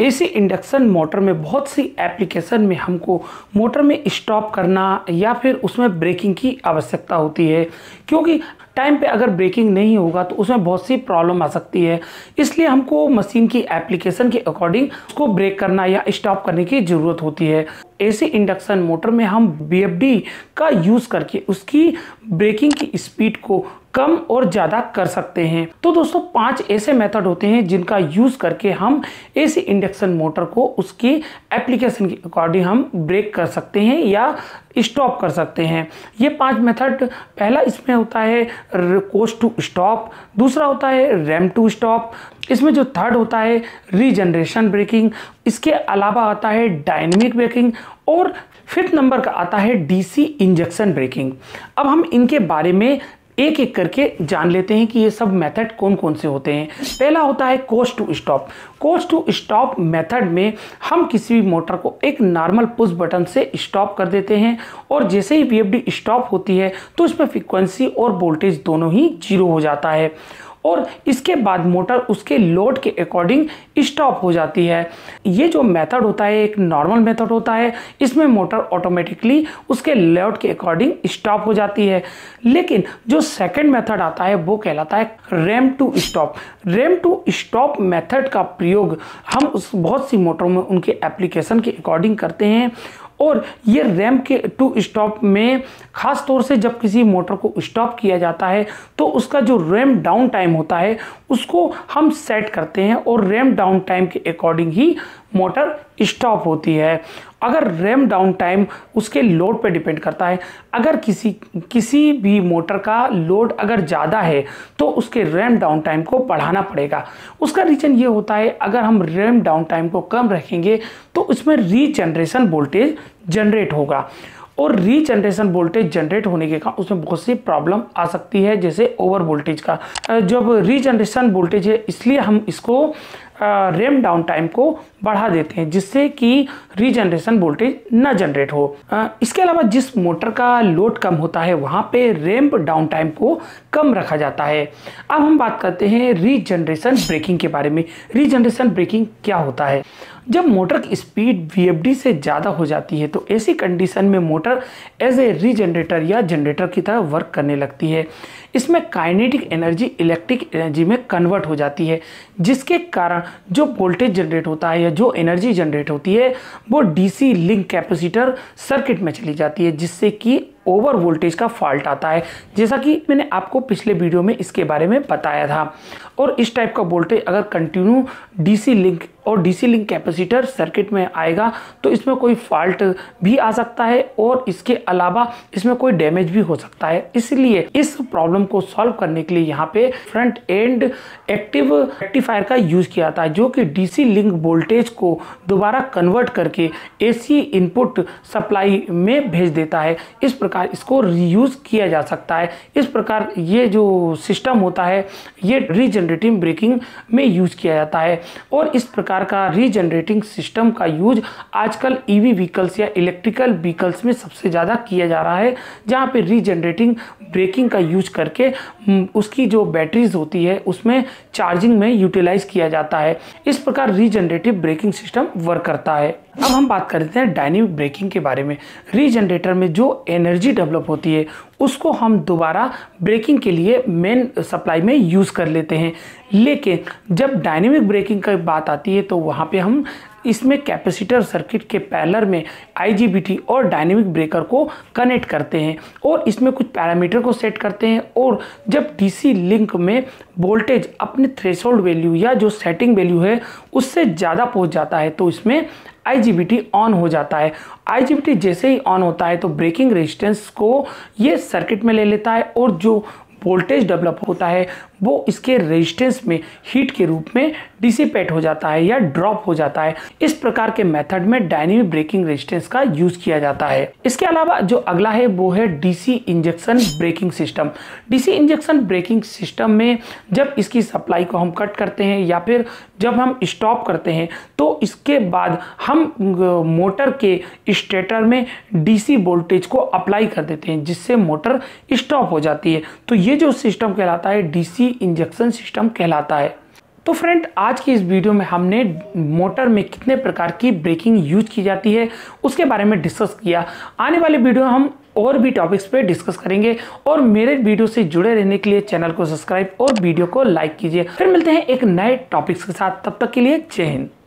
DC induction motor में बहुत सी application में हमको मोटर में स्टॉप करना या फिर उसमें ब्रेकिंग की आवश्यकता होती है, क्योंकि टाइम पे अगर ब्रेकिंग नहीं होगा तो उसमें बहुत सी प्रॉब्लम आ सकती है। इसलिए हमको मशीन की एप्लीकेशन के अकॉर्डिंग उसको ब्रेक करना या स्टॉप करने की ज़रूरत होती है। एसी इंडक्शन मोटर में हम BFD का यूज़ करके उसकी ब्रेकिंग की स्पीड को कम और ज़्यादा कर सकते हैं। तो दोस्तों 5 ऐसे मेथड होते हैं जिनका यूज़ करके हम एसी इंडक्शन मोटर को उसकी एप्लीकेशन के अकॉर्डिंग हम ब्रेक कर सकते हैं या स्टॉप कर सकते हैं। ये 5 मेथड, पहला इसमें होता है कोर्स टू स्टॉप, दूसरा होता है रैम टू स्टॉप, इसमें जो थर्ड होता है रीजनरेशन ब्रेकिंग, इसके अलावा आता है डायनेमिक ब्रेकिंग और 5th नंबर का आता है डीसी इंजेक्शन ब्रेकिंग। अब हम इनके बारे में एक एक करके जान लेते हैं कि ये सब मेथड कौन कौन से होते हैं। पहला होता है कोर्स टू स्टॉप। कोर्स टू स्टॉप मेथड में हम किसी भी मोटर को एक नॉर्मल पुश बटन से स्टॉप कर देते हैं और जैसे ही VFD स्टॉप होती है तो इसमें फ्रीक्वेंसी और वोल्टेज दोनों ही 0 हो जाता है और इसके बाद मोटर उसके लोड के अकॉर्डिंग स्टॉप हो जाती है। ये जो मेथड होता है एक नॉर्मल मेथड होता है, इसमें मोटर ऑटोमेटिकली उसके लोड के अकॉर्डिंग स्टॉप हो जाती है। लेकिन जो सेकंड मेथड आता है वो कहलाता है ramp to stop. Ramp to stop method का प्रयोग हम उस बहुत सी मोटरों में उनके एप्लीकेशन के अकॉर्डिंग करते हैं और ये रैम्प के टू स्टॉप में ख़ास तौर से जब किसी मोटर को स्टॉप किया जाता है तो उसका जो रैम्प डाउन टाइम होता है उसको हम सेट करते हैं और रैम्प डाउन टाइम के अकॉर्डिंग ही मोटर स्टॉप होती है। अगर रैम्प डाउन टाइम उसके लोड पर डिपेंड करता है, अगर किसी भी मोटर का लोड अगर ज़्यादा है तो उसके रैम्प डाउन टाइम को बढ़ाना पड़ेगा। उसका रीज़न ये होता है अगर हम रैम्प डाउन टाइम को कम रखेंगे तो उसमें रीजनरेशन वोल्टेज जनरेट होगा और रीजनरेशन वोल्टेज जनरेट होने के कारण उसमें बहुत सी प्रॉब्लम आ सकती है, जैसे ओवर वोल्टेज का। जब रीजनरेशन वोल्टेज है इसलिए हम इसको रैम्प डाउन टाइम को बढ़ा देते हैं जिससे कि रीजनरेशन वोल्टेज ना जनरेट हो। इसके अलावा जिस मोटर का लोड कम होता है वहाँ पे रैम्प डाउन टाइम को कम रखा जाता है। अब हम बात करते हैं रीजनरेशन ब्रेकिंग के बारे में। रीजनरेशन ब्रेकिंग क्या होता है? जब मोटर की स्पीड VFD से ज़्यादा हो जाती है तो ऐसी कंडीशन में मोटर एज ए रीजनरेटर या जनरेटर की तरह वर्क करने लगती है। इसमें काइनेटिक एनर्जी इलेक्ट्रिक एनर्जी में कन्वर्ट हो जाती है, जिसके कारण जो वोल्टेज जनरेट होता है या जो एनर्जी जनरेट होती है वो DC लिंक कैपेसिटर सर्किट में चली जाती है, जिससे कि ओवर वोल्टेज का फॉल्ट आता है, जैसा कि मैंने आपको पिछले वीडियो में इसके बारे में बताया था। और इस टाइप का वोल्टेज अगर कंटिन्यू DC लिंक और DC लिंक कैपेसिटर सर्किट में आएगा तो इसमें कोई फॉल्ट भी आ सकता है और इसके अलावा इसमें कोई डैमेज भी हो सकता है। इसलिए इस प्रॉब्लम को सॉल्व करने के लिए यहाँ पे फ्रंट एंड एक्टिव रेक्टिफायर का यूज़ किया जाता है, जो कि DC लिंक वोल्टेज को दोबारा कन्वर्ट करके AC इनपुट सप्लाई में भेज देता है। इस प्रकार इसको रीयूज़ किया जा सकता है। इस प्रकार ये जो सिस्टम होता है ये रीजनरेटिव ब्रेकिंग में यूज़ किया जाता है और इस प्रकार का रीजनरेटिंग सिस्टम का यूज आजकल EV व्हीकल्स या इलेक्ट्रिकल व्हीकल्स में सबसे ज़्यादा किया जा रहा है, जहाँ पे रीजनरेटिंग ब्रेकिंग का यूज करके उसकी जो बैटरीज होती है उसमें चार्जिंग में यूटिलाइज किया जाता है। इस प्रकार रीजनरेटिव ब्रेकिंग सिस्टम वर्क करता है। अब हम बात करते हैं डायनेमिक ब्रेकिंग के बारे में। रीजनरेटर में जो एनर्जी डेवलप होती है उसको हम दोबारा ब्रेकिंग के लिए मेन सप्लाई में यूज़ कर लेते हैं, लेकिन जब डायनेमिक ब्रेकिंग की बात आती है तो वहाँ पे हम इसमें कैपेसिटर सर्किट के पैरेलल में IGBT और डायनेमिक ब्रेकर को कनेक्ट करते हैं और इसमें कुछ पैरामीटर को सेट करते हैं और जब DC लिंक में वोल्टेज अपने थ्रेशोल्ड वैल्यू या जो सेटिंग वैल्यू है उससे ज़्यादा पहुँच जाता है तो इसमें IGBT ऑन हो जाता है। IGBT जैसे ही ऑन होता है तो ब्रेकिंग रेजिस्टेंस को ये सर्किट में ले लेता है और जो वोल्टेज डेवलप होता है वो इसके रेजिस्टेंस में हीट के रूप में डिसिपेट हो जाता है या ड्रॉप हो जाता है। इस प्रकार के मेथड में डायनेमिक ब्रेकिंग रेजिस्टेंस का यूज़ किया जाता है। इसके अलावा जो अगला है वो है DC injection braking system. DC injection braking system में जब इसकी सप्लाई को हम कट करते हैं या फिर जब हम स्टॉप करते हैं तो इसके बाद हम मोटर के स्टेटर में DC वोल्टेज को अप्लाई कर देते हैं जिससे मोटर स्टॉप हो जाती है। तो ये जो सिस्टम कहलाता है DC इंजेक्शन सिस्टम कहलाता है। तो फ्रेंड आज की इस वीडियो में हमने मोटर में कितने प्रकार की ब्रेकिंग यूज की जाती है उसके बारे में डिस्कस किया। आने वाले वीडियो में हम और भी टॉपिक्स पे डिस्कस करेंगे और मेरे वीडियो से जुड़े रहने के लिए चैनल को सब्सक्राइब और वीडियो को लाइक कीजिए। फिर मिलते हैं एक नए टॉपिक्स के साथ, तब तक के लिए जय हिंद।